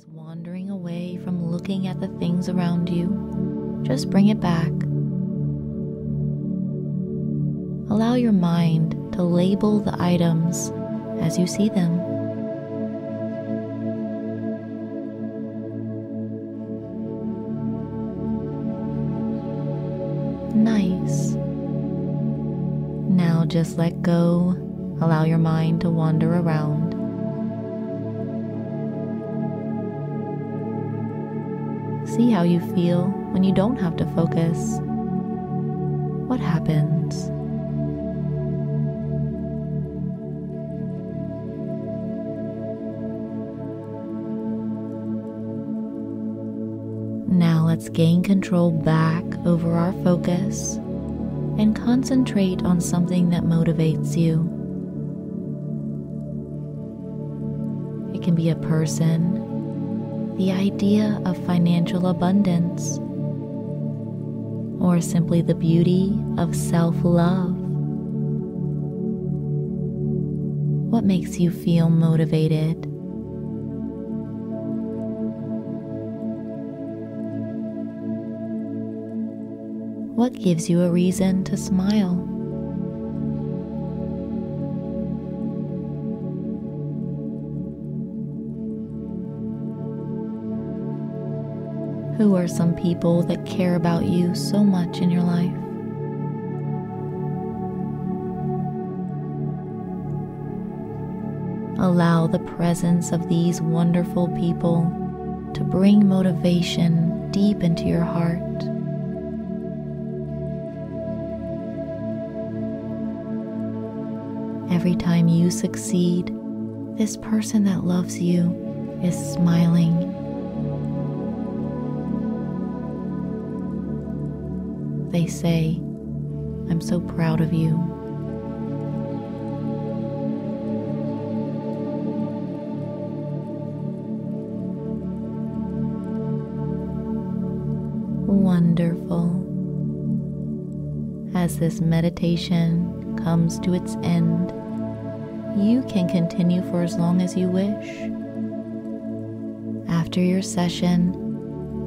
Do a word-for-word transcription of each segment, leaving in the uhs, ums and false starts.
is wandering away from looking at the things around you, just bring it back. Allow your mind to label the items as you see them. Nice. Now just let go. Allow your mind to wander around. See how you feel when you don't have to focus. What happens? Now let's gain control back over our focus and concentrate on something that motivates you. It can be a person, the idea of financial abundance, or simply the beauty of self-love. What makes you feel motivated? What gives you a reason to smile? Who are some people that care about you so much in your life? Allow the presence of these wonderful people to bring motivation deep into your heart. Every time you succeed, this person that loves you is smiling. They say, "I'm so proud of you." Wonderful. As this meditation comes to its end, you can continue for as long as you wish. After your session,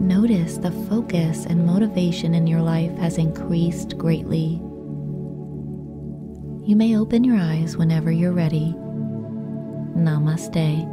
notice the focus and motivation in your life has increased greatly. You may open your eyes whenever you're ready. Namaste.